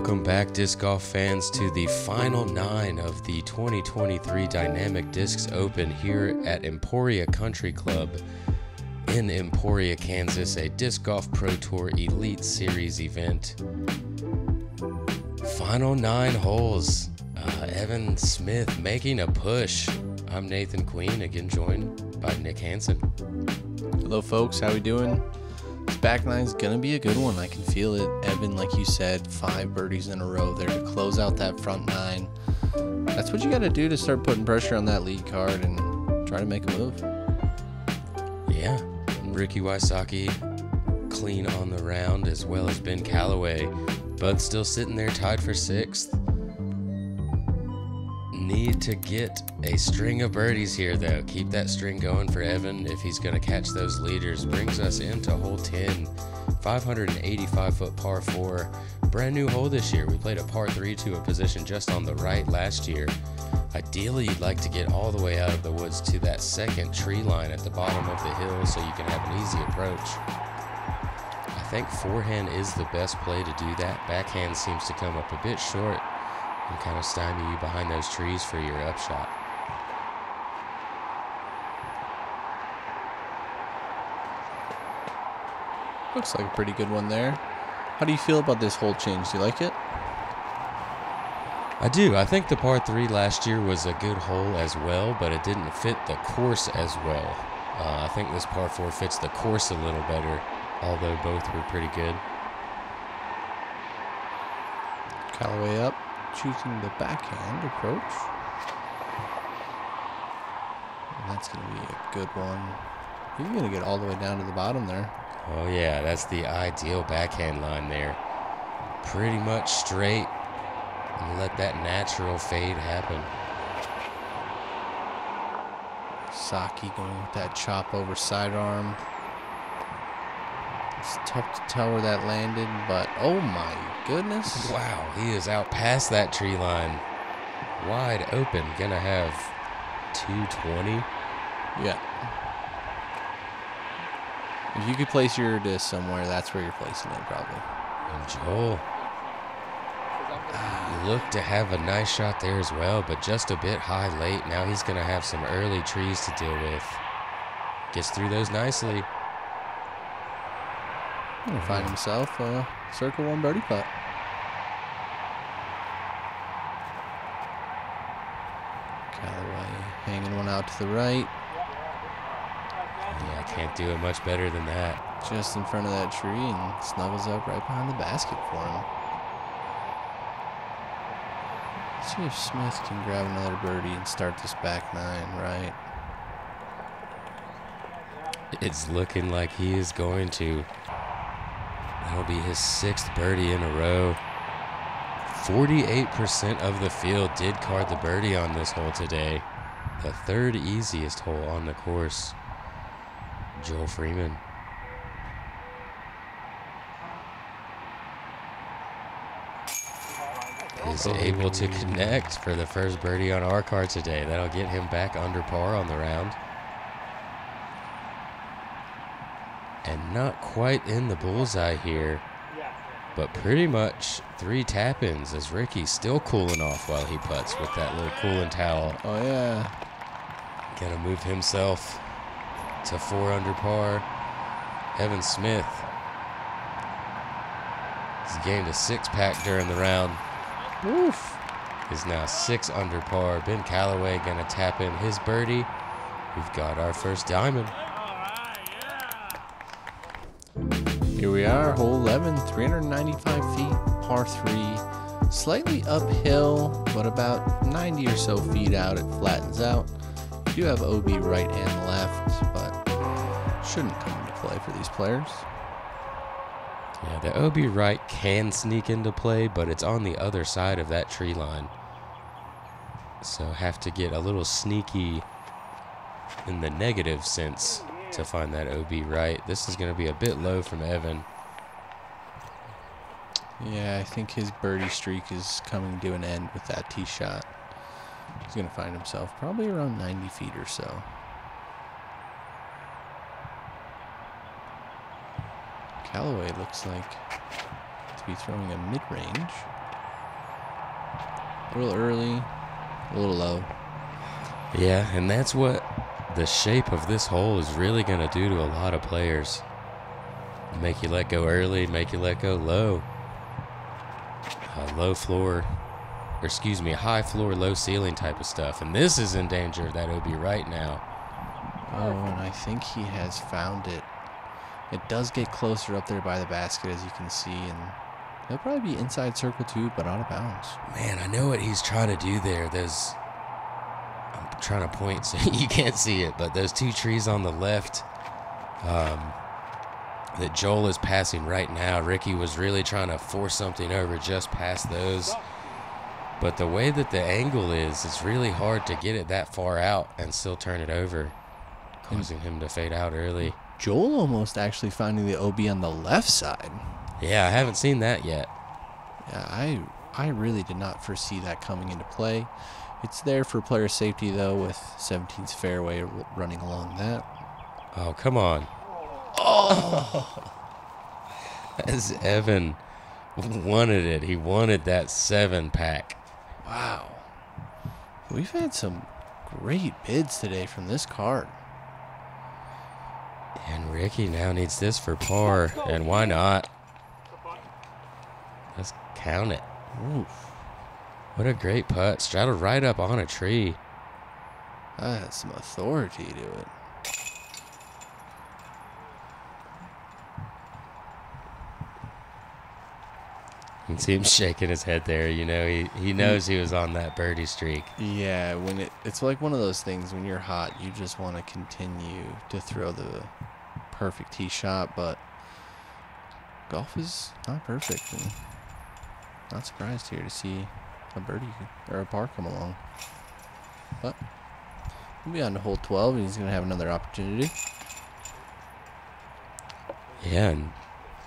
Welcome back, disc golf fans, to the final 9 of the 2023 Dynamic Discs Open here at Emporia Country Club in Emporia, Kansas, a Disc Golf Pro Tour Elite Series event. Final 9 holes. Evan Smith making a push. I'm Nathan Queen, again joined by Nick Hansen. Hello, folks. How we doing? Back nine's gonna be a good one. I can feel it. Evan, like you said, 5 birdies in a row there to close out that front 9. That's what you gotta do to start putting pressure on that lead card and try to make a move. Yeah, and Ricky Wysocki clean on the round, as well as Ben Callaway, but still sitting there tied for 6th. Need to get a string of birdies here, though. Keep that string going for Evan if he's going to catch those leaders. Brings us into hole 10, 585-foot par 4. Brand new hole this year. We played a par 3 to a position just on the right last year. Ideally, you'd like to get all the way out of the woods to that second tree line at the bottom of the hill so you can have an easy approach. I think forehand is the best play to do that. Backhand seems to come up a bit short and kind of stymie you behind those trees for your upshot. Looks like a pretty good one there. How do you feel about this hole change? Do you like it? I do. I think the par 3 last year was a good hole as well, but it didn't fit the course as well. I think this par 4 fits the course a little better, although both were pretty good. Callaway up, choosing the backhand approach, and that's gonna be a good one. You're gonna get all the way down to the bottom there. Oh yeah, that's the ideal backhand line there, pretty much straight, and let that natural fade happen. Saki going with that chop over sidearm. It's tough to tell where that landed, but oh my goodness. Wow, he is out past that tree line. Wide open, gonna have 220. Yeah. If you could place your disc somewhere, that's where you're placing it probably. And Joel looked to have a nice shot there as well, but just a bit high late. Now he's gonna have some early trees to deal with. Gets through those nicely. Gonna find himself a circle 1 birdie putt. Callaway hanging one out to the right. Yeah, I can't do it much better than that. Just in front of that tree, and snuggles up right behind the basket for him. Let's see if Smith can grab another birdie and start this back 9 right. It's looking like he is going to. That'll be his 6th birdie in a row. 48% of the field did card the birdie on this hole today. The 3rd easiest hole on the course. Joel Freeman. Is able to connect for the 1st birdie on our card today. That'll get him back under par on the round. And not quite in the bullseye here, but pretty much 3 tap-ins, as Ricky's still cooling off while he putts with that little cooling towel. Oh, yeah. Gonna move himself to 4 under par. Evan Smith has gained a 6-pack during the round. Oof. Is now 6 under par. Ben Callaway gonna tap in his birdie. We've got our 1st diamond. Here we are, hole 11, 395 feet, par 3. Slightly uphill, but about 90 or so feet out, it flattens out. You do have OB right and left, but shouldn't come into play for these players. Yeah, the OB right can sneak into play, but it's on the other side of that tree line. So have to get a little sneaky in the negative sense to find that OB right. This is going to be a bit low from Evan. Yeah, I think his birdie streak is coming to an end with that tee shot. He's going to find himself probably around 90 feet or so. Callaway looks like to be throwing a mid-range. a little early, a little low. Yeah, and that's what the shape of this hole is really going to do to a lot of players. Make you let go early, make you let go low. Low floor, or excuse me, high floor, low ceiling type of stuff. And this is in danger of that OB right now. Oh, and I think he has found it. It does get closer up there by the basket, as you can see, and he'll probably be inside circle two, but out of bounds. Man, I know what he's trying to do there. There's, I'm trying to point so you can't see it, but those two trees on the left that Joel is passing right now, Ricky was really trying to force something over just past those. But the way that the angle is, it's really hard to get it that far out and still turn it over, causing him to fade out early. Joel almost actually finding the OB on the left side. Yeah, I haven't seen that yet. Yeah, I really did not foresee that coming into play. It's there for player safety, though, with 17's fairway running along that. Oh, come on. Oh! As Evan wanted it. He wanted that 7-pack. Wow. We've had some great bids today from this card. And Ricky now needs this for par, and why not? Let's count it. Oof. What a great putt. Straddled right up on a tree. That has some authority to it. You can see him shaking his head there. You know, he knows he was on that birdie streak. Yeah, when it's like one of those things when you're hot, you just want to continue to throw the perfect tee shot, but golf is not perfect. And not surprised here to see a birdie or a par come along. But we'll be on to hole 12, and he's going to have another opportunity. Yeah, and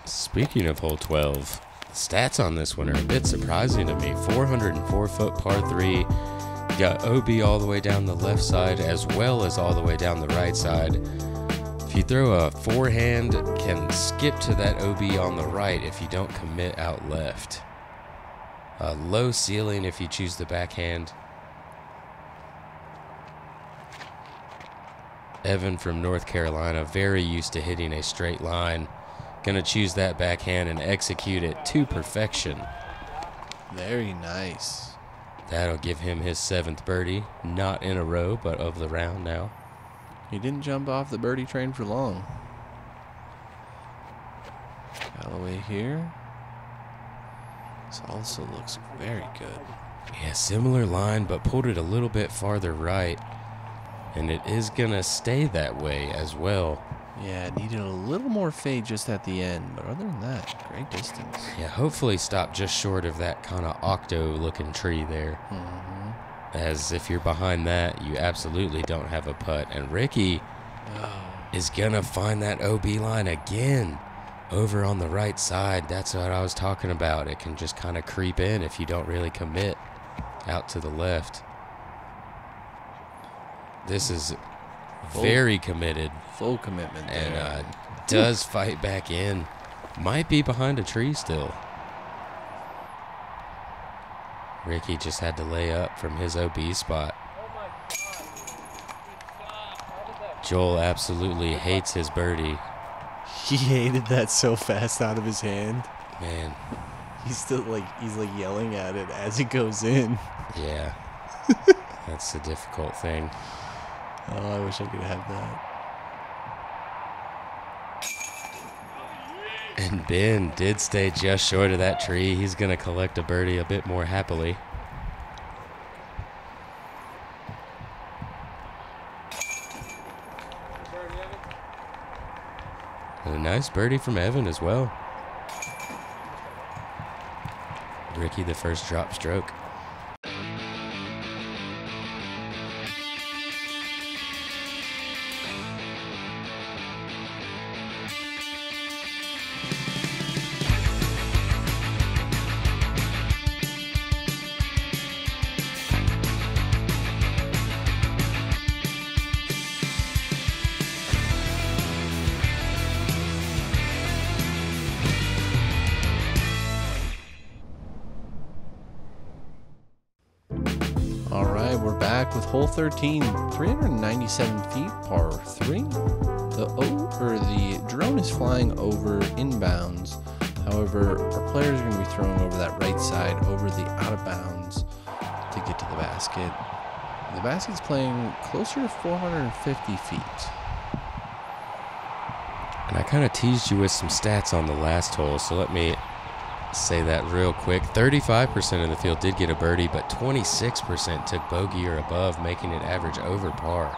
speaking of hole 12, stats on this one are a bit surprising to me. 404-foot par 3. Got OB all the way down the left side as well as all the way down the right side. If you throw a forehand, can skip to that OB on the right if you don't commit out left. A low ceiling if you choose the backhand. Evan from North Carolina, very used to hitting a straight line. Gonna choose that backhand and execute it to perfection. Very nice. That'll give him his 7th birdie, not in a row, but of the round now. He didn't jump off the birdie train for long. Callaway here. This also looks very good. Yeah, similar line, but pulled it a little bit farther right. And it is gonna stay that way as well. Yeah, it needed a little more fade just at the end, but other than that, great distance. Yeah, hopefully stop just short of that kind of octo-looking tree there. Mm-hmm. As if you're behind that, you absolutely don't have a putt. And Ricky is going to find that OB line again over on the right side. That's what I was talking about. It can just kind of creep in if you don't really commit out to the left. This is... very committed. Full commitment there. And does fight back in. Might be behind a tree still. Ricky just had to lay up from his OB spot. Joel absolutely hates his birdie. He hated that so fast out of his hand. Man. He's still he's yelling at it as it goes in. Yeah. That's the difficult thing. Oh, I wish I could have that. And Ben did stay just short of that tree. He's going to collect a birdie a bit more happily. And a nice birdie from Evan as well. Ricky, the first drop stroke. Welk with hole 13, 397 feet, par 3. The drone is flying over inbounds. However, our players are going to be throwing over that right side, over the out of bounds to get to the basket. The basket's playing closer to 450 feet. And I kind of teased you with some stats on the last hole, so let me say that real quick. 35% of the field did get a birdie, but 26% took bogey or above, making it average over par.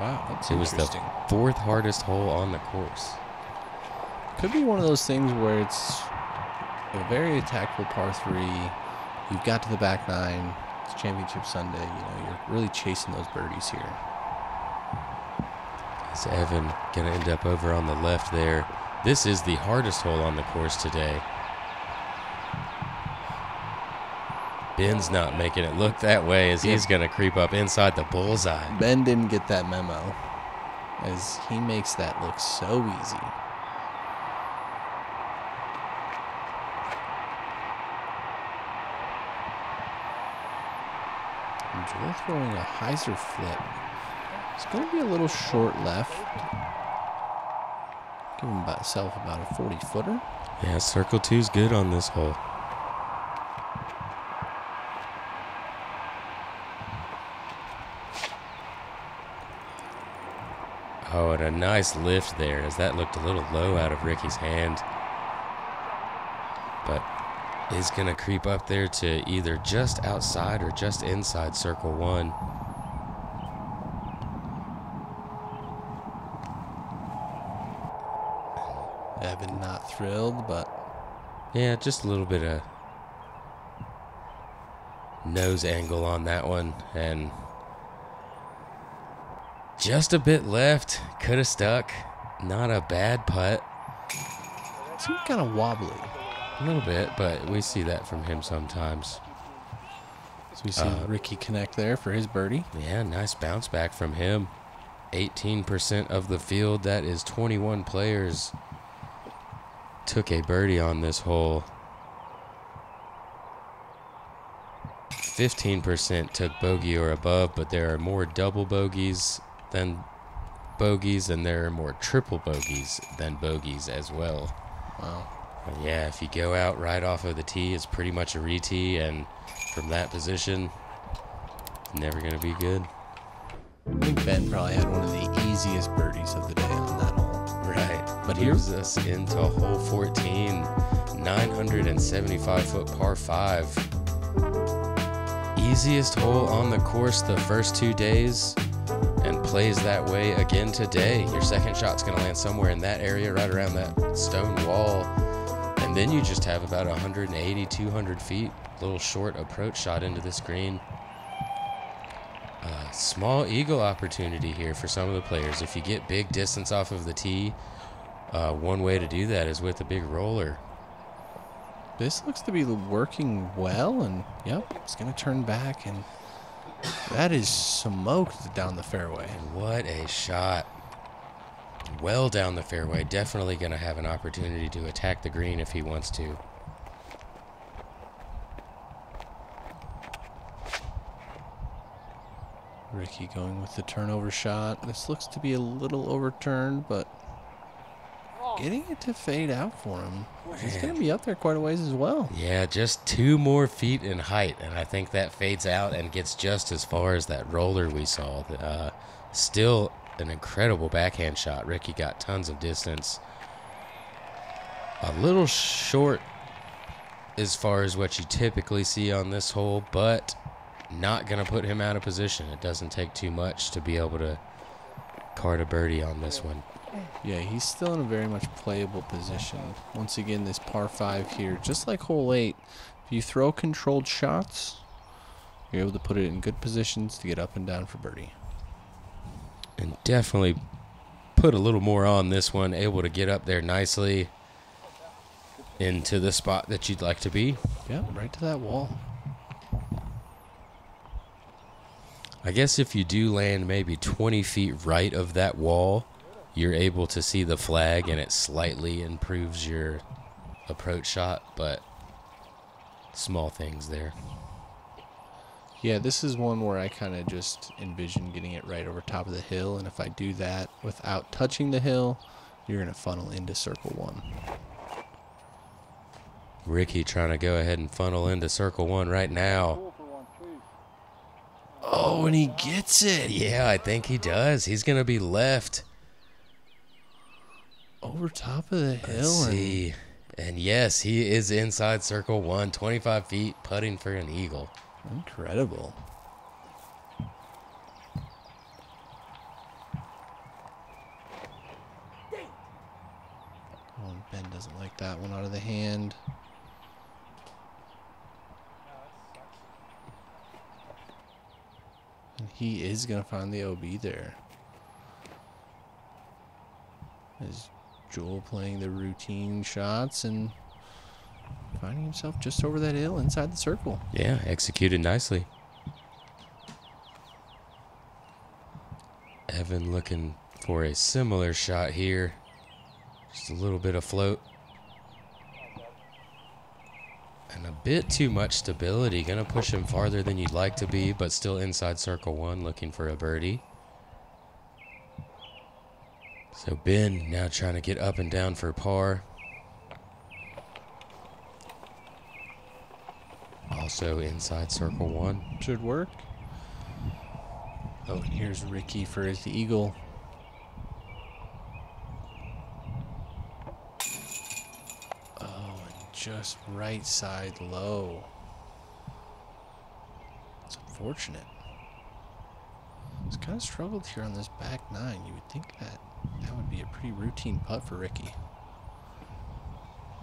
Wow, that's interesting. It was the fourth hardest hole on the course. Could be one of those things where it's a very attackable par 3. You've got to the back nine. It's Championship Sunday. You know, you're really chasing those birdies here. Is Evan going to end up over on the left there? This is the hardest hole on the course today. Ben's not making it look that way as he's going to creep up inside the bullseye. Ben didn't get that memo as he makes that look so easy. Joel throwing a hyzer flip. It's going to be a little short left. Giving himself about a 40-footer. Yeah, circle two's good on this hole. Oh, and a nice lift there as that looked a little low out of Ricky's hand. But is going to creep up there to either just outside or just inside circle one. Evan not thrilled, but yeah, just a little bit of nose angle on that one and just a bit left. Could have stuck. Not a bad putt. Some kind of wobbly. A little bit, but we see that from him sometimes. So we see Ricky connect there for his birdie. Yeah, nice bounce back from him. 18% of the field, that is 21 players, took a birdie on this hole. 15% took bogey or above, but there are more double bogeys than bogeys, and there are more triple bogeys than bogeys as well. Wow. Yeah, if you go out right off of the tee, it's pretty much a re-tee, and from that position, it's never going to be good. I think Ben probably had one of the easiest birdies of the day on that hole. Right. But here's us into hole 14, 975-foot par 5. Easiest hole on the course the first 2 days, and plays that way again today. Your second shot's going to land somewhere in that area, right around that stone wall. And then you just have about 180, 200 feet, little short approach shot into this green. Small eagle opportunity here for some of the players. If you get big distance off of the tee, one way to do that is with a big roller. This looks to be working well, and yep, it's going to turn back, and that is smoked down the fairway. And what a shot. Well down the fairway. Definitely going to have an opportunity to attack the green if he wants to. Ricky going with the turnover shot. This looks to be a little overturned, but getting it to fade out for him. He's going to be up there quite a ways as well. Yeah, just 2 more feet in height, and I think that fades out and gets just as far as that roller we saw. Still an incredible backhand shot. Ricky got tons of distance. A little short as far as what you typically see on this hole, but not going to put him out of position. It doesn't take too much to be able to card a birdie on this one. Yeah, he's still in a very much playable position. Once again, this par 5 here, just like hole 8, if you throw controlled shots, you're able to put it in good positions to get up and down for birdie. And definitely put a little more on this one, able to get up there nicely into the spot that you'd like to be. Yeah, right to that wall. I guess if you do land maybe 20 feet right of that wall, you're able to see the flag and it slightly improves your approach shot, but small things there. Yeah, this is one where I kind of just envision getting it right over top of the hill, and if I do that without touching the hill, you're going to funnel into circle one. Ricky trying to go ahead and funnel into circle one right now. Oh, and he gets it. Yeah, I think he does. He's going to be left over top of the hill. Let's see. And yes, he is inside circle one, 25 feet, putting for an eagle. Incredible. Oh, Ben doesn't like that one out of the hand. And he is going to find the OB there. Is Joel playing the routine shots and finding himself just over that hill inside the circle. Yeah, executed nicely. Evan looking for a similar shot here. Just a little bit of float. And a bit too much stability. Gonna push him farther than you'd like to be, but still inside circle one looking for a birdie. So Ben now trying to get up and down for par. Also inside circle one. Should work. Oh, and here's Ricky for his eagle. Oh, and just right side low. It's unfortunate. He's kind of struggled here on this back nine. You would think that would be a pretty routine putt for Ricky.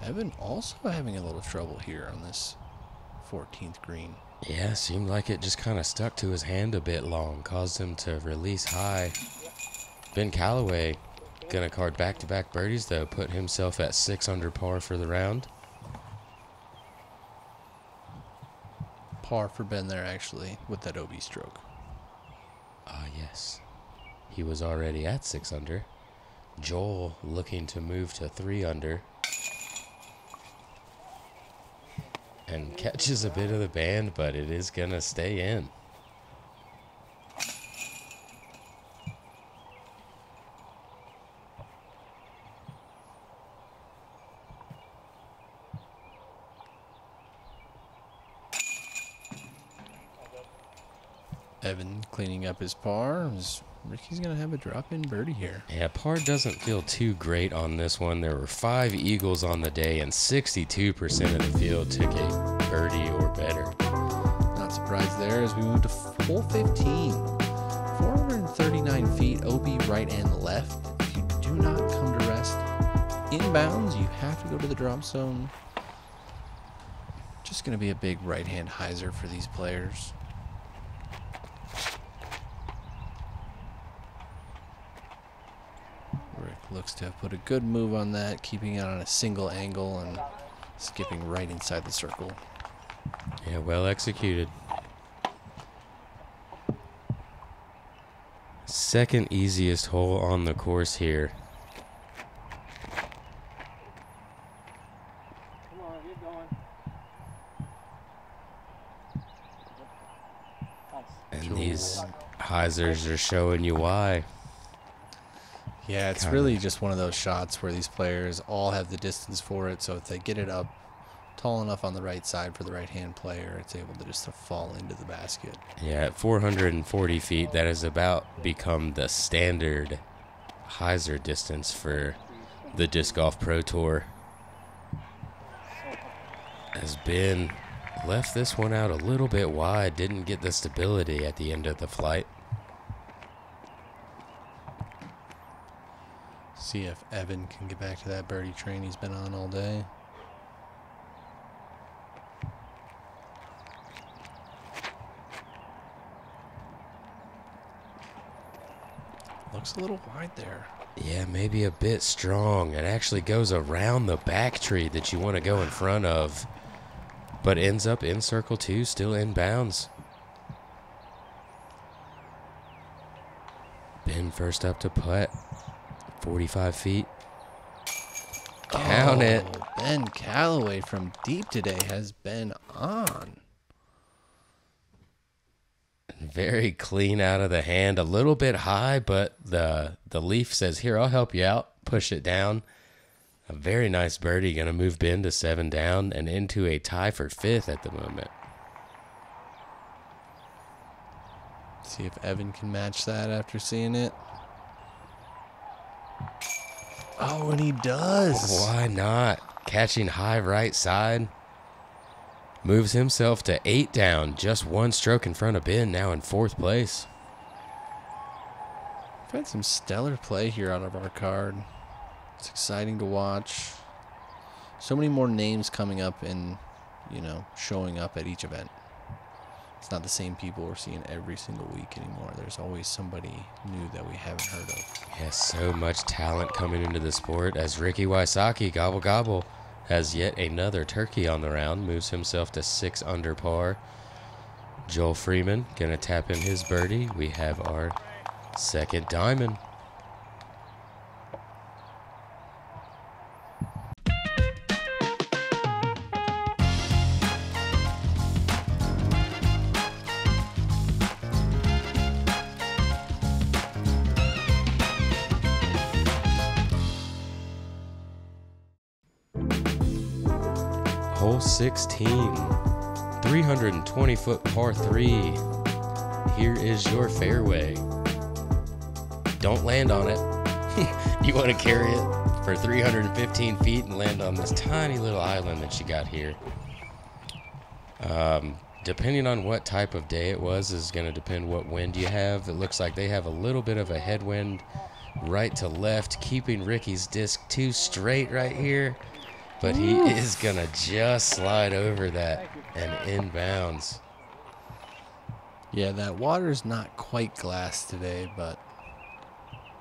Evan also having a little trouble here on this 14th green. Yeah, seemed like it just kind of stuck to his hand a bit long, caused him to release high. Ben Callaway gonna card back-to-back birdies though, put himself at 6 under par for the round. Par for Ben there actually with that OB stroke. Ah, yes. He was already at 6 under. Joel looking to move to 3 under. And catches a bit of the band, but it is going to stay in. Evan cleaning up his par. Ricky's going to have a drop-in birdie here. Yeah, par doesn't feel too great on this one. There were 5 eagles on the day, and 62% of the field took a birdie or better. Not surprised there as we move to hole 15. 439 feet, OB right and left. If you do not come to rest inbounds, you have to go to the drop zone. Just going to be a big right-hand hyzer for these players. Looks to have put a good move on that, keeping it on a single angle and skipping right inside the circle. Yeah, well executed. Second easiest hole on the course here. Come on, get going. And these hyzers are showing you why. Yeah, it's really just one of those shots where these players all have the distance for it, so if they get it up tall enough on the right side for the right-hand player, it's able to just fall into the basket. Yeah, at 440 feet, that has about become the standard hyzer distance for the Disc Golf Pro Tour. As Ben left this one out a little bit wide, didn't get the stability at the end of the flight. See if Evan can get back to that birdie train he's been on all day. Looks a little wide there. Yeah, maybe a bit strong. It actually goes around the back tree that you want to go in front of, but ends up in circle two, still in bounds. Ben first up to putt. 45 feet. Count it. Ben Callaway from deep today has been on. very clean out of the hand, a little bit high, but the leaf says, here, I'll help you out, push it down. A very nice birdie, going to move Ben to 7 down and into a tie for 5th at the moment. See if Evan can match that after seeing it. Oh, and he does. Why not? Catching high right side. Moves himself to 8 down, just 1 stroke in front of Ben, now in 4th place. We've had some stellar play here out of our card. It's exciting to watch. So many more names coming up and, you know, showing up at each event. It's not the same people we're seeing every single week anymore. There's always somebody new that we haven't heard of. Yes, so much talent coming into the sport as Ricky Wysocki, gobble gobble, has yet another turkey on the round, moves himself to 6 under par. Joel Freeman gonna tap in his birdie. We have our 2nd diamond. Hole 16, 320-foot par 3. Here is your fairway. Don't land on it. You want to carry it for 315 feet and land on this tiny little island that you got here. Depending on what type of day it was is going to depend what wind you have. It looks like they have a little bit of a headwind right to left, keeping Ricky's disc too straight right here. But he is going to just slide over that and inbounds. Yeah, that water's not quite glass today, but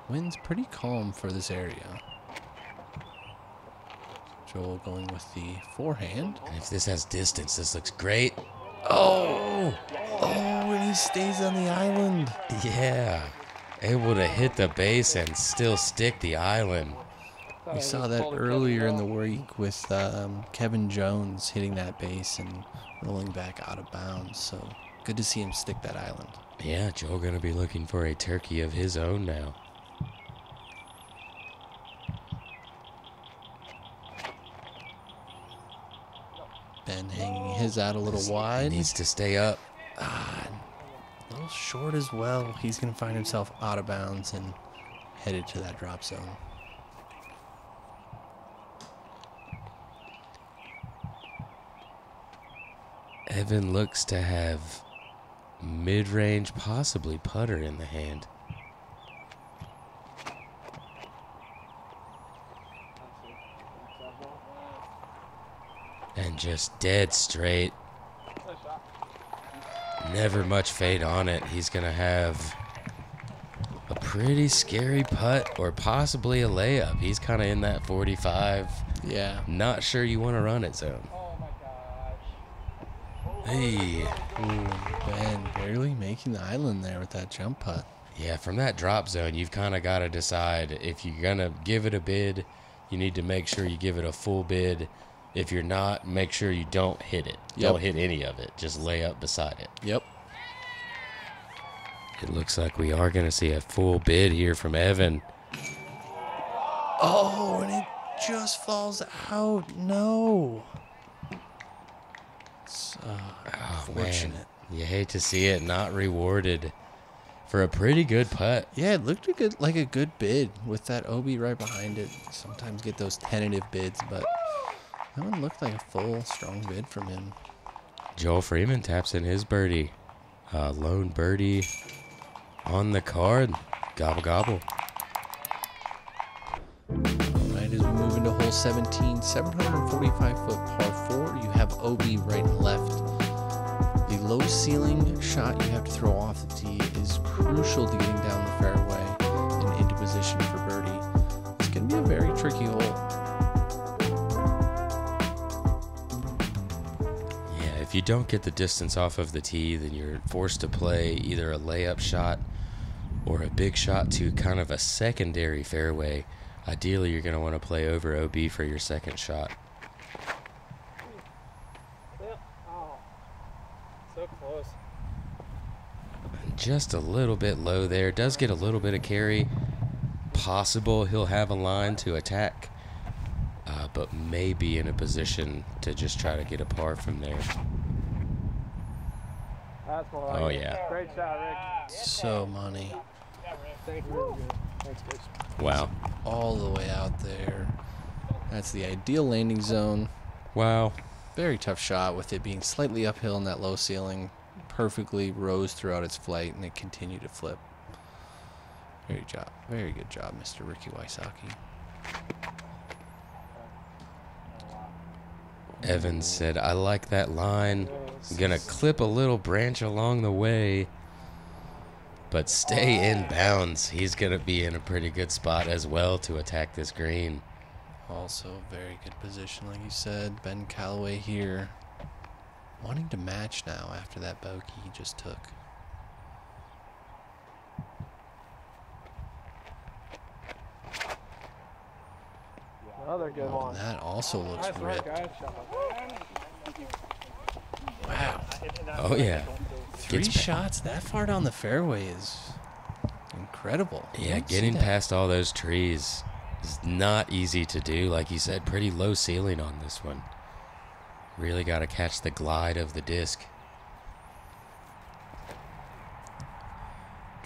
wind's pretty calm for this area. Joel going with the forehand. And if this has distance, this looks great. Oh! Oh, and he stays on the island. Yeah. Able to hit the base and still stick the island. We saw that earlier in the week with Kevin Jones hitting that base and rolling back out of bounds. So good to see him stick that island. Yeah, Joel going to be looking for a turkey of his own now. Ben hanging his out a little wide. He needs to stay up. A little short as well. He's going to find himself out of bounds and headed to that drop zone. Evan looks to have mid-range, possibly putter in the hand. And just dead straight. Never much fade on it. He's going to have a pretty scary putt or possibly a layup. He's kind of in that 45. Yeah. Not sure you want to run it zone. Hey. Ooh, Ben barely making the island there with that jump putt. Yeah, from that drop zone, you've kind of got to decide if you're going to give it a bid, you need to make sure you give it a full bid. If you're not, make sure you don't hit it. Yep. Don't hit any of it. Just lay up beside it. Yep. It looks like we are going to see a full bid here from Evan. Oh, and it just falls out. No. Oh, man. You hate to see it not rewarded for a pretty good putt. Yeah, it looked like a good bid with that OB right behind it. Sometimes get those tentative bids, but that one looked like a full, strong bid from him. Joel Freeman taps in his birdie. Lone birdie on the card. Gobble, gobble. Right as we move into hole 17, 745-foot par 4. You have OB right and left. The low ceiling shot you have to throw off the tee is crucial to getting down the fairway and into position for birdie. It's going to be a very tricky hole. Yeah, if you don't get the distance off of the tee, then you're forced to play either a layup shot or a big shot to kind of a secondary fairway. Ideally, you're going to want to play over OB for your second shot. just a little bit low there. Does get a little bit of carry. Possible he'll have a line to attack, but may be in a position to just try to get a par from there. That's what I yeah. Great shot, Rick. So money. Yeah, Rick. Thank you. Really good. Thanks, guys. Wow. All the way out there. That's the ideal landing zone. Wow. Very tough shot with it being slightly uphill in that low ceiling. Perfectly rose throughout its flight, and it continued to flip. Very job. Very good job, Mr. Ricky Wysocki. Evan said, I like that line. I'm going to clip a little branch along the way, but stay in bounds. He's going to be in a pretty good spot as well to attack this green. Also very good position, like you said. Ben Callaway here wanting to match now after that bogey he just took. Another good one. That also looks ripped. Wow. Oh, yeah. Three shots that far down the fairway is incredible. Yeah, getting past all those trees is not easy to do. Like you said, pretty low ceiling on this one. Really got to catch the glide of the disc.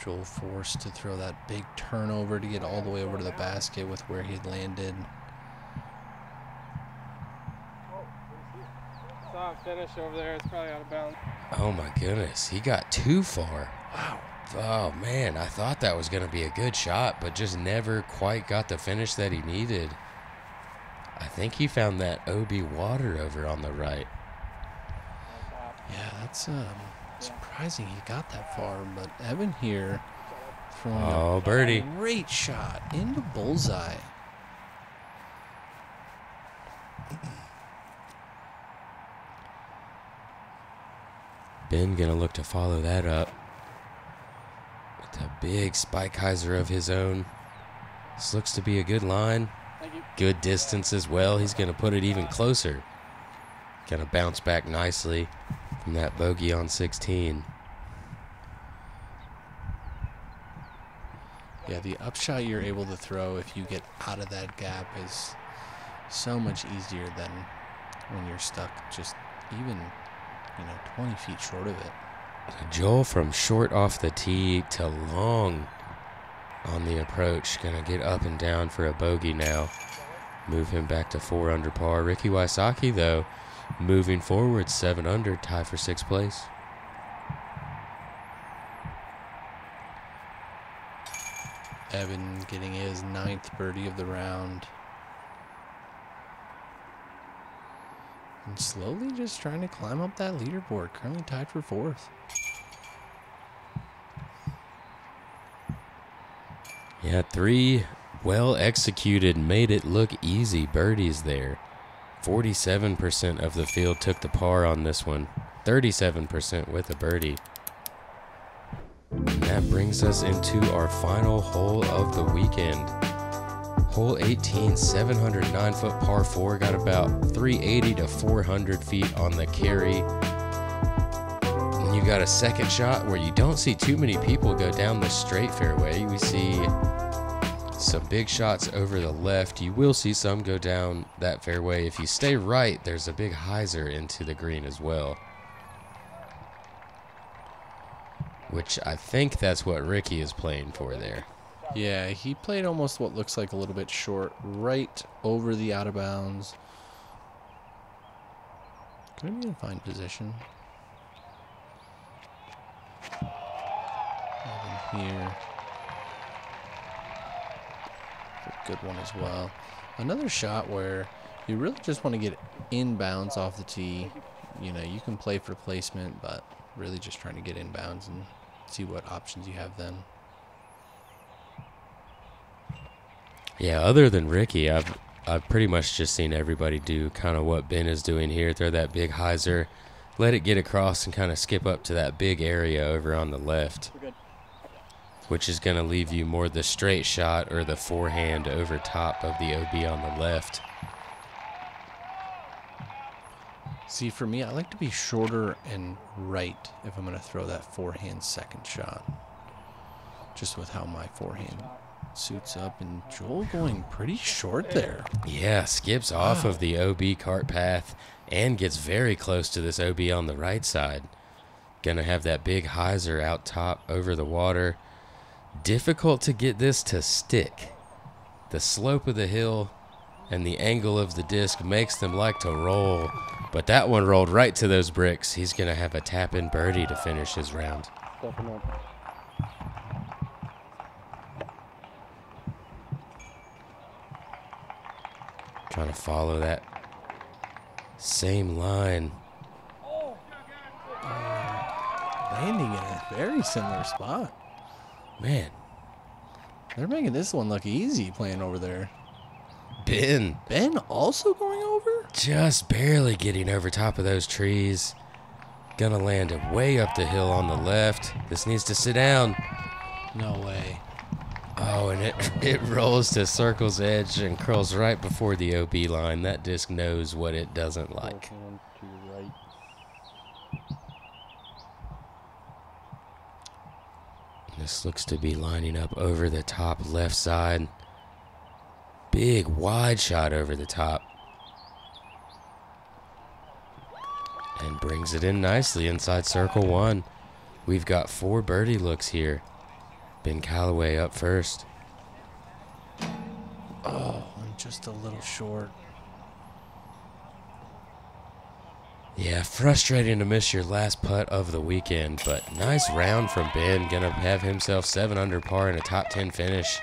Joel forced to throw that big turnover to get all the way over to the basket with where he had landed. Finish over there. It's probably out of bounds. Oh my goodness, he got too far. Wow. Oh man, I thought that was going to be a good shot, but just never quite got the finish that he needed. I think he found that OB water over on the right. Yeah, that's surprising he got that far, but Evan here throwing a birdie. Great shot into bullseye. Ben gonna look to follow that up with a big spike hyzer of his own. This looks to be a good line, good distance as well. He's gonna put it even closer. Gonna bounce back nicely from that bogey on 16. Yeah, the upshot you're able to throw if you get out of that gap is so much easier than when you're stuck just even 20 feet short of it. Joel from short off the tee to long on the approach. Gonna get up and down for a bogey now. Move him back to 4 under par. Ricky Wysocki, though, moving forward 7 under, tie for 6th place. Evan getting his 9th birdie of the round. And slowly just trying to climb up that leaderboard. Currently tied for 4th. Yeah, 3 well executed, made it look easy birdies there. 47% of the field took the par on this one. 37% with a birdie. And that brings us into our final hole of the weekend. Hole 18, 709 foot par 4, got about 380 to 400 feet on the carry. And you got a second shot where you don't see too many people go down the straight fairway. We see some big shots over the left. You will see some go down that fairway. If you stay right, there's a big hyzer into the green as well. Which I think that's what Ricky is playing for there. Yeah, he played almost what looks like a little bit short, right over the out of bounds. Could be in a fine position. Evan here. Good one as well. Another shot where you really just want to get inbounds off the tee. You can play for placement, but really just trying to get inbounds and see what options you have then. Yeah, other than Ricky, I've pretty much just seen everybody do kind of what Ben is doing here. Throw that big hyzer, let it get across, and kind of skip up to that big area over on the left, which is going to leave you more the straight shot or the forehand over top of the OB on the left. See, for me, I like to be shorter and right if I'm going to throw that forehand second shot. Just with how my forehand suits up. And Joel going pretty short there. Yeah, skips off of the OB cart path and gets very close to this OB on the right side. Going to have that big hyzer out top over the water. Difficult to get this to stick. The slope of the hill and the angle of the disc makes them like to roll. But that one rolled right to those bricks. He's going to have a tap-in birdie to finish his round. Definitely. Trying to follow that same line. Landing in a very similar spot. Man. They're making this one look easy playing over there. Ben. Ben also going over? Just barely getting over top of those trees. Gonna land it way up the hill on the left. This needs to sit down. No way. Oh, and it rolls to circle's edge and curls right before the OB line. That disc knows what it doesn't like. This looks to be lining up over the top left side. Big wide shot over the top. And brings it in nicely inside circle one. We've got four birdie looks here. Ben Callaway up first. Oh, I'm just a little short. Yeah, frustrating to miss your last putt of the weekend, but nice round from Ben. Gonna have himself 7 under par and a top 10 finish.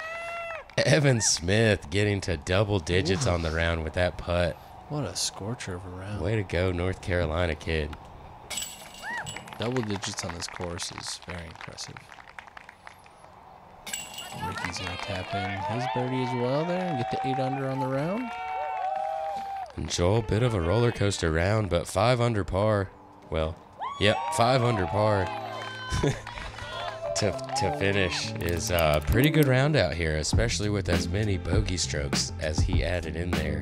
Evan Smith getting to double digits on the round with that putt. What a scorcher of a round. Way to go, North Carolina kid. Double digits on this course is very impressive. Ricky's going to tap in his birdie as well there and get to 8 under on the round. And Joel, bit of a roller coaster round, but 5 under par. Well, yep, 5 under par to finish is a pretty good round out here, especially with as many bogey strokes as he added in there.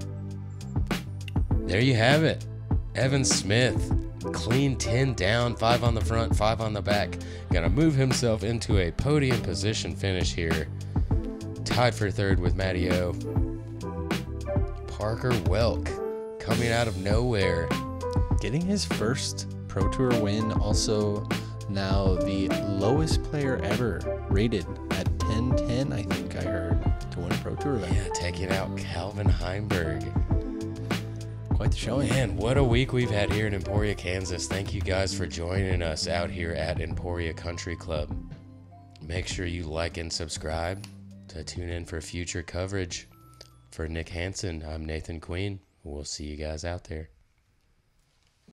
There you have it. Evan Smith, clean 10 down, 5 on the front, 5 on the back. Gonna move himself into a podium position finish here. Tied for third with Matty O. Parker Welk coming out of nowhere. Getting his first Pro Tour win, also now the lowest player ever rated at 10-10, I think I heard, to win a Pro Tour event. Yeah, taking out Calvin Heimberg. Quite the showing. Man, what a week we've had here in Emporia, Kansas. Thank you guys for joining us out here at Emporia Country Club. Make sure you like and subscribe to tune in for future coverage. For Nick Hansen, I'm Nathan Queen. We'll see you guys out there.